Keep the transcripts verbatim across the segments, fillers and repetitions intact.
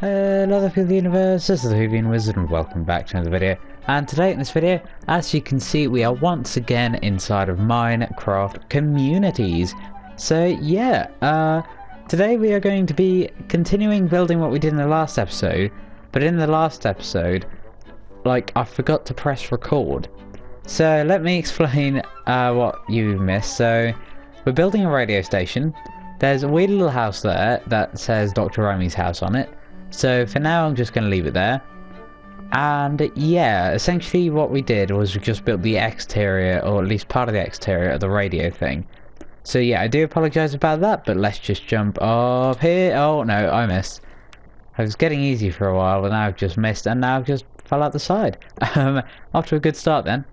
Another people of the universe, this is The Whovian Wizard and welcome back to another video. And today in this video, as you can see, we are once again inside of Minecraft Communities. So yeah, uh, today we are going to be continuing building what we did in the last episode. But in the last episode, like, I forgot to press record. So let me explain uh, what you missed. So we're building a radio station. There's a weird little house there that says Doctor Romy's house on it. So for now I'm just going to leave it there, and yeah, essentially what we did was we just built the exterior, or at least part of the exterior of the radio thing. So yeah, I do apologise about that, but let's just jump up here. Oh no, I missed. I was getting easy for a while and now I've just missed, and now I've just fell out the side. Um, off to a good start then.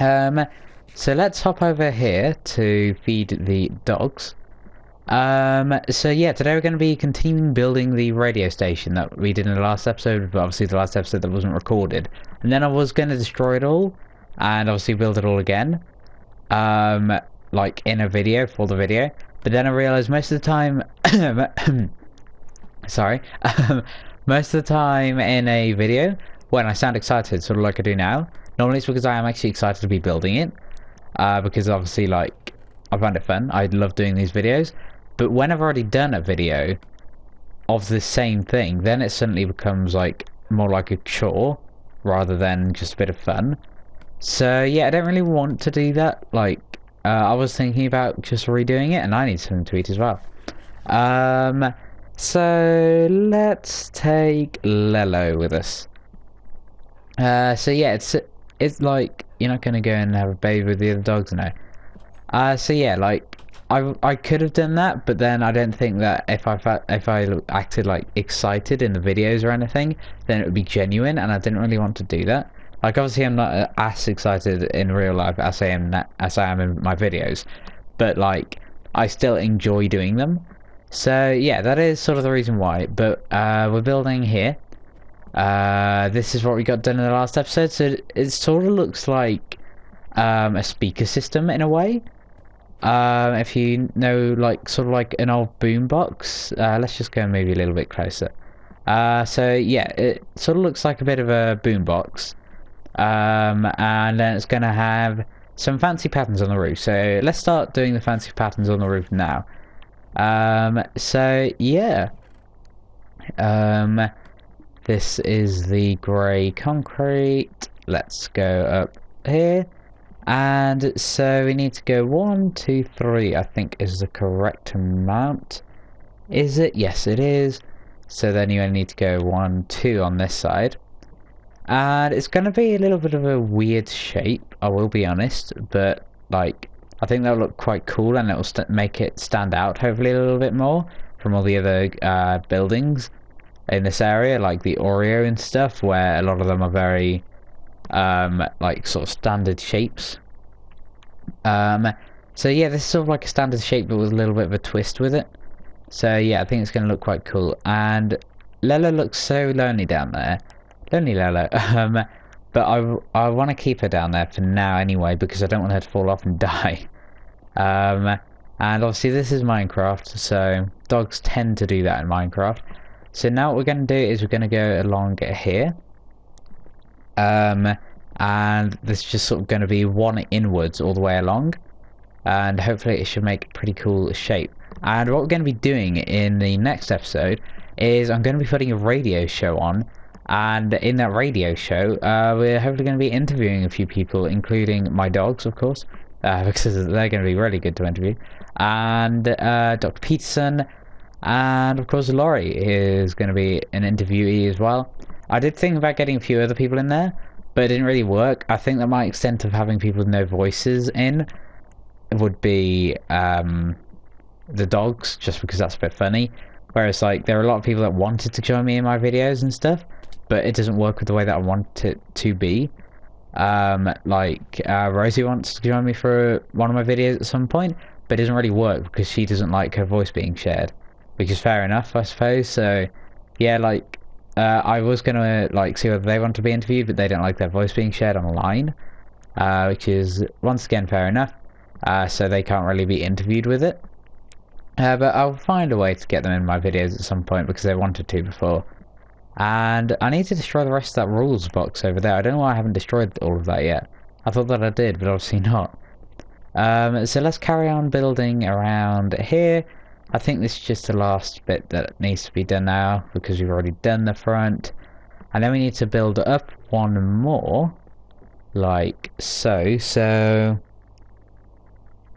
Um, so let's hop over here to feed the dogs. Um, so yeah, today we're going to be continuing building the radio station that we did in the last episode, but obviously the last episode that wasn't recorded. And then I was going to destroy it all, and obviously build it all again, um, like in a video, for the video. But then I realised most of the time, sorry, most of the time in a video, when I sound excited, sort of like I do now, normally it's because I am actually excited to be building it, uh, because obviously, like, I found it fun, I love doing these videos. But when I've already done a video of the same thing, then it suddenly becomes like more like a chore rather than just a bit of fun. So yeah, I don't really want to do that. Like, uh, I was thinking about just redoing it, and I need something to eat as well. Um, so let's take Lelo with us. Uh, so yeah, it's it's like you're not gonna go and have a baby with the other dogs, no. Uh, so yeah, like, I, I could have done that, but then I don't think that if I, if I acted, like, excited in the videos or anything, then it would be genuine, and I didn't really want to do that. Like, obviously I'm not as excited in real life as I am, as I am in my videos, but, like, I still enjoy doing them. So, yeah, that is sort of the reason why, but uh, we're building here. Uh, this is what we got done in the last episode, so it sort of looks like um, a speaker system in a way. Um, if you know, like, sort of like an old boombox, uh, let's just go maybe a little bit closer. Uh, so yeah, it sort of looks like a bit of a boombox, um, and then it's going to have some fancy patterns on the roof. So let's start doing the fancy patterns on the roof now. Um, so yeah, um, this is the grey concrete. Let's go up here. And so we need to go one, two, three, I think is the correct amount. Is it? Yes, it is. So then you only need to go one, two on this side. And it's going to be a little bit of a weird shape, I will be honest. But, like, I think that'll look quite cool, and it'll st make it stand out, hopefully, a little bit more from all the other uh, buildings in this area, like the Oreo and stuff, where a lot of them are very... um like sort of standard shapes. Um so yeah, this is sort of like a standard shape but with a little bit of a twist with it. So yeah, I think it's going to look quite cool. And Lelo looks so lonely down there, lonely Lelo. Um but i i want to keep her down there for now anyway, because I don't want her to fall off and die. Um and obviously this is Minecraft, so dogs tend to do that in Minecraft. So now what we're going to do is we're going to go along here. Um, and this is just sort of going to be one inwards all the way along, and hopefully it should make a pretty cool shape. And what we're going to be doing in the next episode is I'm going to be putting a radio show on, and in that radio show uh, we're hopefully going to be interviewing a few people, including my dogs, of course, uh, because they're going to be really good to interview, and uh, Doctor Peterson, and of course Laurie is going to be an interviewee as well. I did think about getting a few other people in there, but it didn't really work. I think that my extent of having people with no voices in would be um, the dogs, just because that's a bit funny. Whereas, like, there are a lot of people that wanted to join me in my videos and stuff, but it doesn't work with the way that I want it to be. Um, like, uh, Rosie wants to join me for one of my videos at some point, but it doesn't really work because she doesn't like her voice being shared, which is fair enough, I suppose. So, yeah, like... Uh, I was going to, like, see whether they want to be interviewed, but they don't like their voice being shared online, uh, which is, once again, fair enough. Uh, so they can't really be interviewed with it. Uh, but I'll find a way to get them in my videos at some point because I wanted to before. And I need to destroy the rest of that rules box over there. I don't know why I haven't destroyed all of that yet. I thought that I did, but obviously not. Um, so let's carry on building around here. I think this is just the last bit that needs to be done now because we've already done the front. And then we need to build up one more, like so. So...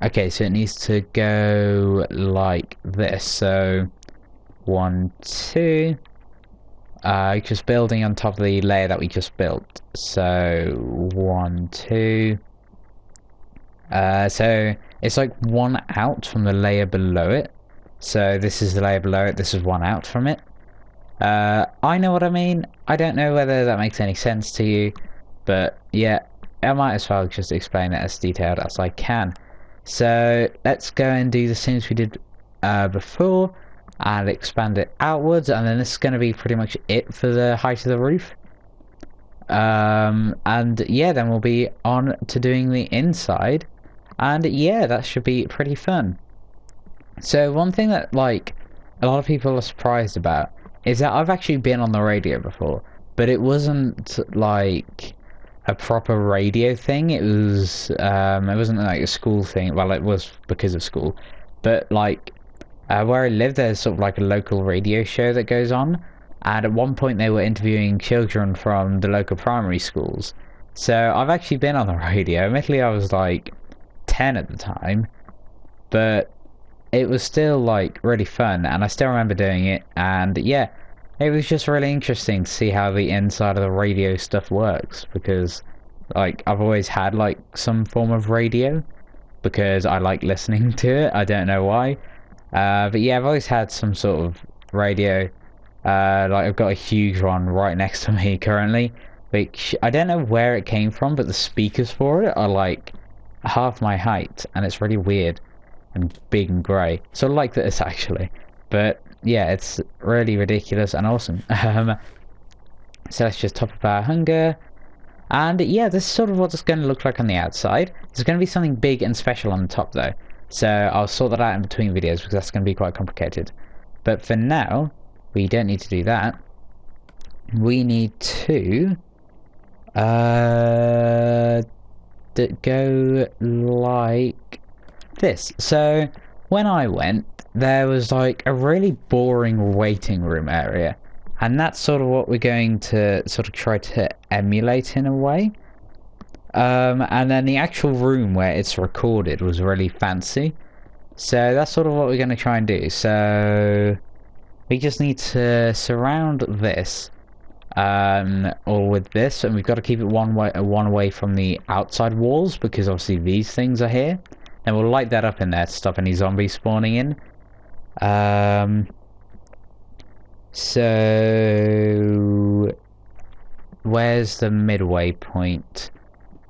okay, so it needs to go like this. So, one, two. Uh, just building on top of the layer that we just built. So, one, two. Uh, so, it's like one out from the layer below it. So, this is the layer below it. This is one out from it. Uh, I know what I mean. I don't know whether that makes any sense to you. But, yeah, I might as well just explain it as detailed as I can. So let's go and do the same as we did uh, before and expand it outwards, and then this is going to be pretty much it for the height of the roof. Um, and yeah, then we'll be on to doing the inside, and yeah, that should be pretty fun. So one thing that like a lot of people are surprised about is that I've actually been on the radio before, but it wasn't like a proper radio thing. It was um it wasn't like a school thing. Well, it was because of school, but like uh, where I live there's sort of like a local radio show that goes on, and at one point they were interviewing children from the local primary schools. So I've actually been on the radio. Admittedly, I was like ten at the time, but it was still like really fun, and I still remember doing it. And yeah, it was just really interesting to see how the inside of the radio stuff works, because like I've always had like some form of radio because I like listening to it. I don't know why, uh, but yeah, I've always had some sort of radio. Uh, like I've got a huge one right next to me currently, which I don't know where it came from, but the speakers for it are like half my height, and it's really weird and big and grey. So I like this actually, but yeah, it's really ridiculous and awesome. Um, so let's just top up our hunger. And yeah, this is sort of what it's going to look like on the outside. There's going to be something big and special on the top though. So I'll sort that out in between videos because that's going to be quite complicated. But for now, we don't need to do that. We need to uh, go like this. So when I went, there was like a really boring waiting room area, and that's sort of what we're going to sort of try to emulate in a way. Um, and then the actual room where it's recorded was really fancy, so that's sort of what we're going to try and do. So we just need to surround this um, or with this, and we've got to keep it one way one away from the outside walls because obviously these things are here, and we'll light that up in there to stop any zombies spawning in. Um, so where's the midway point?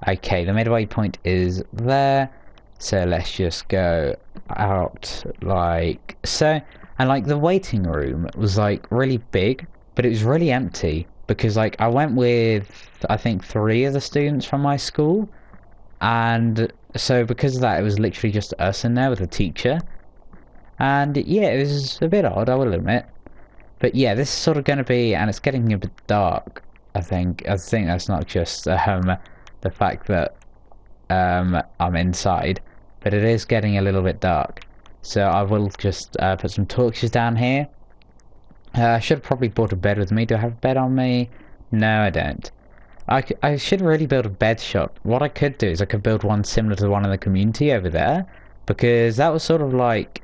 Okay, the midway point is there. So let's just go out like so. And like the waiting room was like really big, but it was really empty because like I went with I think three of the students from my school, and so because of that it was literally just us in there with a teacher. And yeah, it was a bit odd, I will admit. But yeah, this is sort of going to be, and it's getting a bit dark, I think. I think that's not just um, the fact that um, I'm inside, but it is getting a little bit dark. So I will just uh, put some torches down here. Uh, I should have probably brought a bed with me. Do I have a bed on me? No, I don't. I, c I should really build a bed shop. What I could do is I could build one similar to the one in the community over there, because that was sort of like...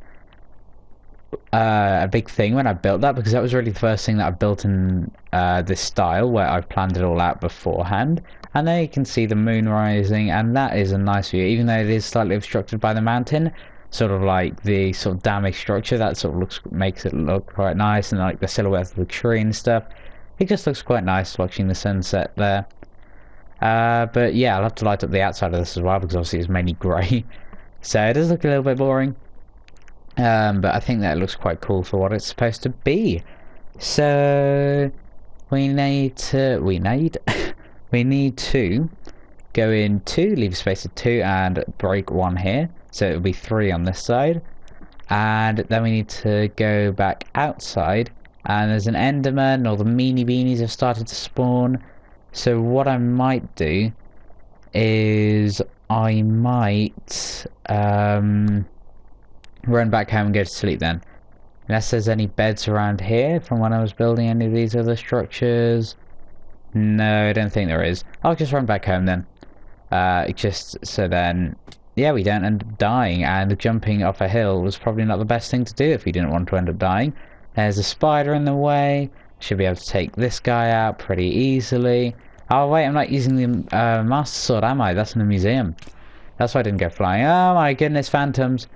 Uh, a big thing when I built that, because that was really the first thing that I built in uh, this style where I planned it all out beforehand. And there you can see the moon rising, and that is a nice view, even though it is slightly obstructed by the mountain. Sort of like the sort of damaged structure that sort of looks makes it look quite nice, and like the silhouette of the tree and stuff. It just looks quite nice watching the sunset there. Uh, but yeah, I'll have to light up the outside of this as well because obviously it's mainly grey, so it does look a little bit boring. Um, but I think that looks quite cool for what it's supposed to be. So we need to we need we need to go in two, leave a space of two, and break one here, so it'll be three on this side. and then we need to go back outside, and there's an enderman, or the meanie beanies have started to spawn. So what I might do is I might um, run back home and go to sleep then. Unless there's any beds around here from when I was building any of these other structures. No, I don't think there is. I'll just run back home then. Uh, just so then, yeah, we don't end up dying. And jumping off a hill was probably not the best thing to do if we didn't want to end up dying. There's a spider in the way. Should be able to take this guy out pretty easily. Oh wait, I'm not using the uh, Master Sword, am I? That's in the museum. That's why I didn't go flying. Oh my goodness, phantoms.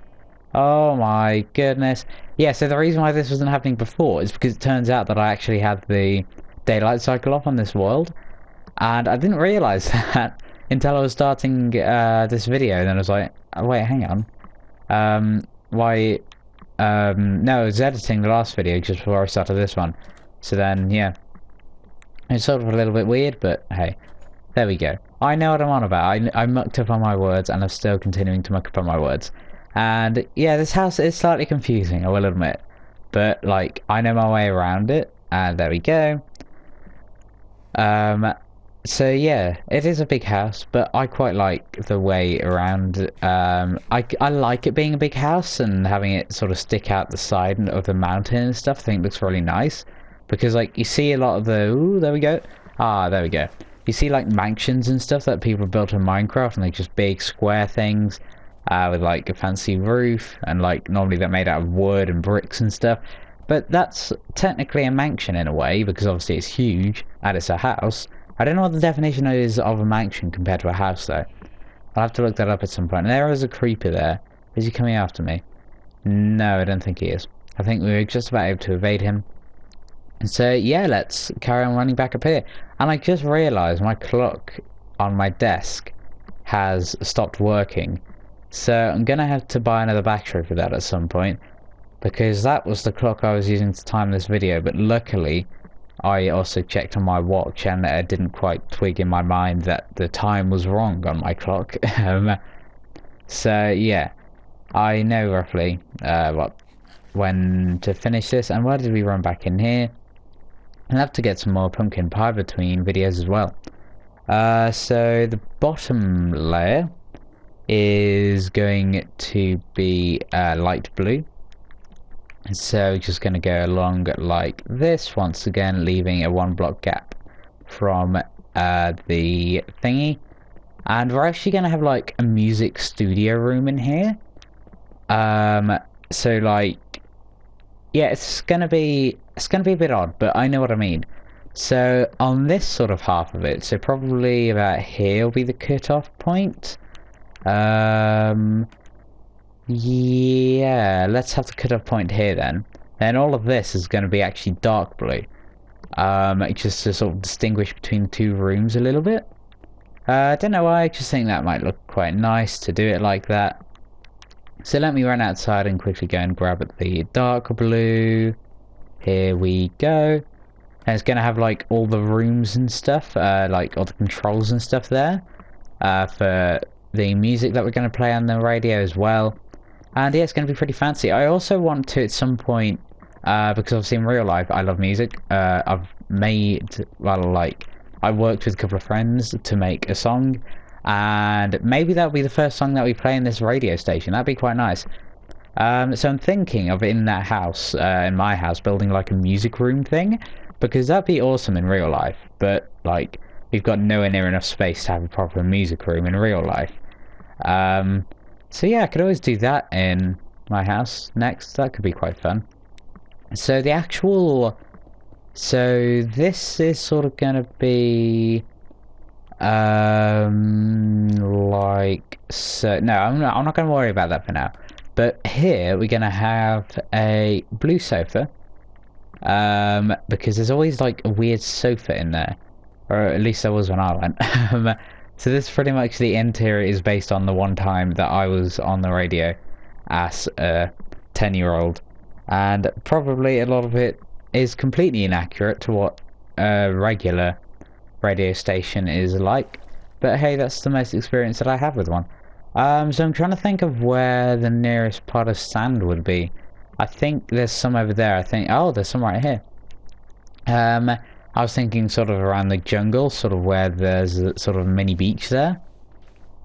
Oh my goodness. Yeah, so the reason why this wasn't happening before is because it turns out that I actually had the daylight cycle off on this world. And I didn't realise that until I was starting uh, this video. And then I was like, oh, wait, hang on. Um, why... Um, no, I was editing the last video just before I started this one. So then, yeah. It's sort of a little bit weird, but hey. There we go. I know what I'm on about. I, I mucked up on my words, and I'm still continuing to muck up on my words. And, yeah, this house is slightly confusing, I will admit. But, like, I know my way around it. And there we go. Um, so, yeah. It is a big house, but I quite like the way around. Um, I, I like it being a big house and having it sort of stick out the side of the mountain and stuff. I think it looks really nice. Because, like, you see a lot of the... Ooh, there we go. Ah, there we go. You see, like, mansions and stuff that people built in Minecraft. And they're just big square things. Uh, with like a fancy roof, and like normally they're made out of wood and bricks and stuff, but that's technically a mansion in a way, because obviously it's huge and it's a house. I don't know what the definition is of a mansion compared to a house though. I'll have to look that up at some point. And there is a creeper there. Is he coming after me? No, I don't think he is. I think we were just about able to evade him. And so yeah, let's carry on running back up here. And I just realised my clock on my desk has stopped working. So I'm going to have to buy another battery for that at some point, because that was the clock I was using to time this video, but luckily I also checked on my watch and I didn't quite twig in my mind that the time was wrong on my clock. um, so yeah, I know roughly uh, what when to finish this. And where did we run back in here? I'll have to get some more pumpkin pie between videos as well. Uh, so the bottom layer is going to be uh, light blue, so just going to go along like this once again, leaving a one block gap from uh, the thingy. And we're actually going to have like a music studio room in here. Um, so like, yeah, it's going to be it's going to be a bit odd, but I know what I mean. So on this sort of half of it, so probably about here will be the cutoff point. Um, yeah, let's have the cut-off point here then. Then all of this is going to be actually dark blue. Um, just to sort of distinguish between two rooms a little bit. Uh, I don't know why, I just think that might look quite nice to do it like that. So let me run outside and quickly go and grab at the dark blue. Here we go. And it's going to have like all the rooms and stuff, uh, like all the controls and stuff there. Uh, for... the music that we're going to play on the radio as well. And yeah, it's going to be pretty fancy. I also want to at some point, uh, because obviously in real life I love music, uh, I've made, well, like, I worked with a couple of friends to make a song, and maybe that'll be the first song that we play in this radio station. That'd be quite nice. Um, so I'm thinking of in that house, uh, in my house, building like a music room thing, because that'd be awesome in real life, but like, we've got nowhere near enough space to have a proper music room in real life. Um, so yeah, I could always do that in my house next. That could be quite fun. So the actual... So this is sort of going to be... Um, like... so. No, I'm not, I'm not going to worry about that for now. But here we're going to have a blue sofa. Um, because there's always like a weird sofa in there. Or at least there was when I went. um, so this pretty much the interior is based on the one time that I was on the radio as a ten year old. And probably a lot of it is completely inaccurate to what a regular radio station is like. But hey, that's the most experience that I have with one. Um, so I'm trying to think of where the nearest pot of sand would be. I think there's some over there. I think, oh, there's some right here. Um, I was thinking sort of around the jungle, sort of where there's a sort of mini beach there.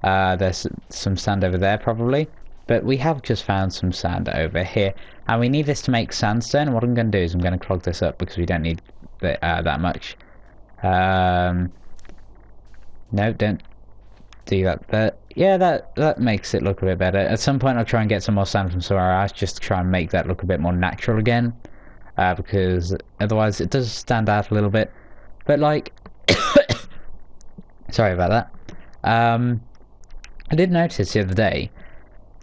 Uh, there's some sand over there probably. But we have just found some sand over here. And we need this to make sandstone. What I'm going to do is I'm going to clog this up because we don't need the, uh, that much. Um, no, don't do that. But yeah, that, that makes it look a bit better. At some point I'll try and get some more sand from somewhere else just to try and make that look a bit more natural again. Uh, because otherwise it does stand out a little bit. But like... sorry about that. Um, I did notice the other day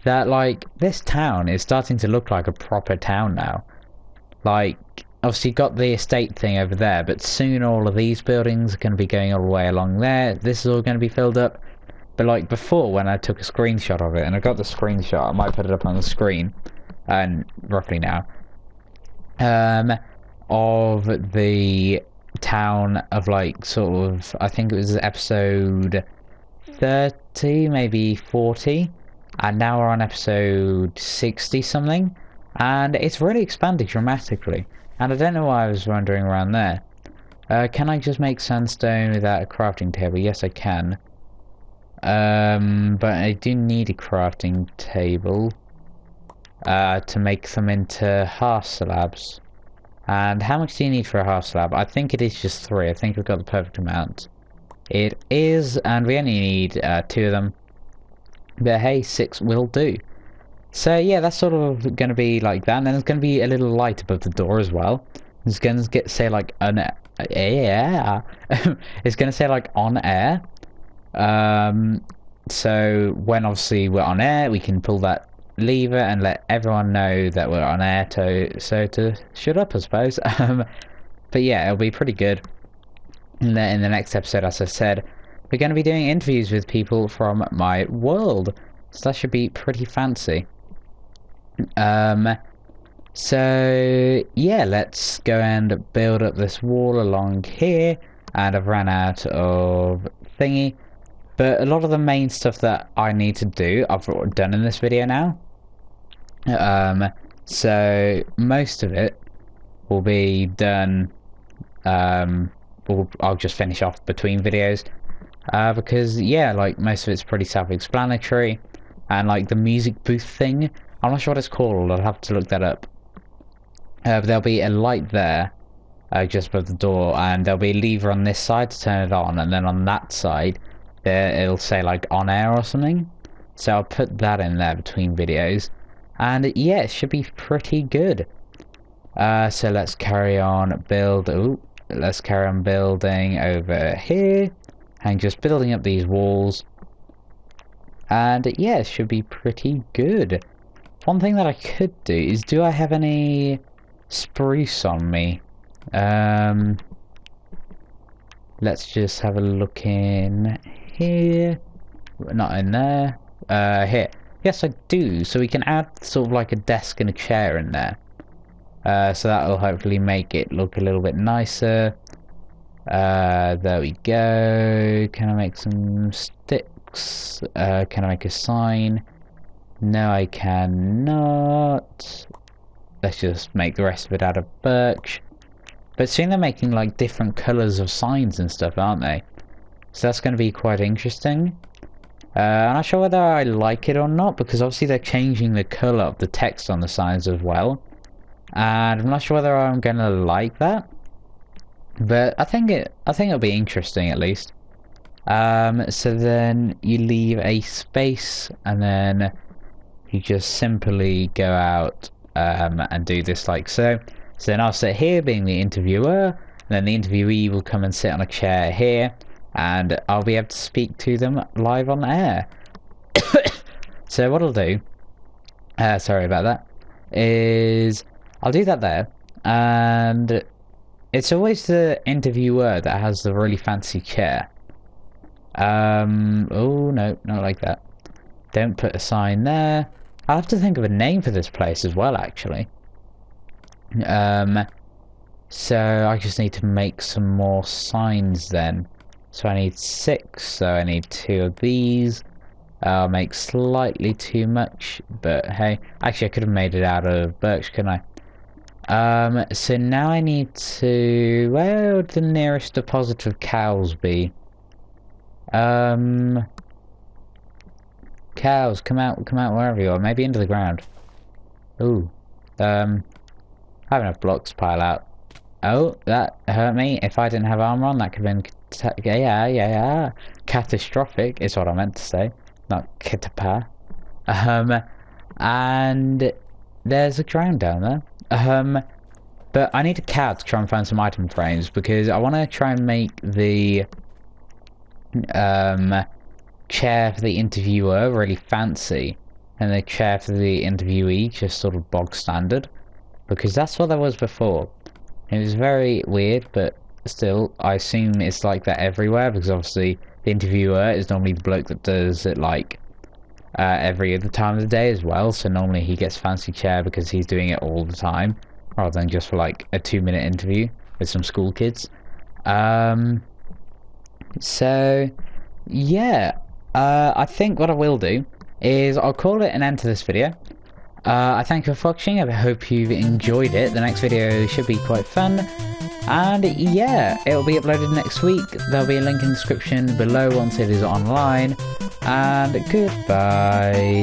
that like this town is starting to look like a proper town now. Like, obviously you've got the estate thing over there, but soon all of these buildings are going to be going all the way along there. This is all going to be filled up. But like before, when I took a screenshot of it, and I got the screenshot, I might put it up on the screen, and roughly now, um, of the town of like sort of, I think it was episode thirty, maybe forty, and now we're on episode sixty something, and it's really expanded dramatically. And I don't know why I was wandering around there. Uh, can I just make sandstone without a crafting table? Yes, I can. Um, but I do need a crafting table uh, to make them into half slabs. And how much do you need for a half slab? I think it is just three. I think we've got the perfect amount. It is, and we only need uh, two of them. But hey, six will do. So yeah, that's sort of going to be like that. And then there's going to be a little light above the door as well. It's going to get say like on air. It's going to say like on air. Um, so when obviously we're on air, we can pull that lever and let everyone know that we're on air to, so to shut up, I suppose. Um, but yeah, it'll be pretty good. And then in the next episode, as I said, we're going to be doing interviews with people from my world. So that should be pretty fancy. Um, so yeah, let's go and build up this wall along here. And I've ran out of thingy. But a lot of the main stuff that I need to do, I've done in this video now. Um, so most of it will be done, um, we'll, I'll just finish off between videos. Uh, because, yeah, like, most of it's pretty self-explanatory. And, like, the music booth thing, I'm not sure what it's called, I'll have to look that up. Uh, but there'll be a light there. Uh, just above the door, and there'll be a lever on this side to turn it on, and then on that side there it'll say like on air or something. So I'll put that in there between videos, and yeah, it should be pretty good. Uh, so let's carry on build ooh, let's carry on building over here and just building up these walls, and yeah, it should be pretty good. One thing that I could do is, do I have any spruce on me? Um, let's just have a look in here. Not in there. Uh, here. Yes, I do. So we can add sort of like a desk and a chair in there. Uh, so that will hopefully make it look a little bit nicer. Uh, there we go. Can I make some sticks? Uh, can I make a sign? No, I cannot. Let's just make the rest of it out of birch. But soon they're making like different colours of signs and stuff, aren't they? So that's going to be quite interesting. Uh, I'm not sure whether I like it or not, because obviously they're changing the colour of the text on the signs as well. And I'm not sure whether I'm going to like that. But I think it, I think it'll be interesting at least. Um, so then you leave a space, and then you just simply go out um, and do this like so. So then I'll sit here being the interviewer, and then the interviewee will come and sit on a chair here, and I'll be able to speak to them live on air. So what I'll do, uh, sorry about that, is I'll do that there, and it's always the interviewer that has the really fancy chair. Um, oh no, not like that. Don't put a sign there. I'll have to think of a name for this place as well, actually. Um, so I just need to make some more signs then. So I need six, so I need two of these, I'll make slightly too much, but hey. Actually, I could have made it out of birch, couldn't I? Um, so now I need to... where would the nearest deposit of cows be? Um... Cows, come out, come out wherever you are. Maybe into the ground. Ooh. Um, I have enough blocks to pile out. Oh, that hurt me. If I didn't have armor on, that could have been... yeah, yeah, yeah. Catastrophic is what I meant to say. Not kitapa. Um, and there's a ground down there. Um, but I need a cow to try and find some item frames, because I want to try and make the... Um... chair for the interviewer really fancy, and the chair for the interviewee just sort of bog standard, because that's what there was before. It was very weird, but still, I assume it's like that everywhere, because obviously the interviewer is normally the bloke that does it like uh, every other time of the day as well, so normally he gets fancy chair because he's doing it all the time, rather than just for like a two minute interview with some school kids. Um, so, yeah. Uh, I think what I will do is I'll call it an end to this video. Uh, I thank you for watching. I hope you've enjoyed it. The next video should be quite fun. And yeah, it'll be uploaded next week. There'll be a link in the description below once it is online. And goodbye.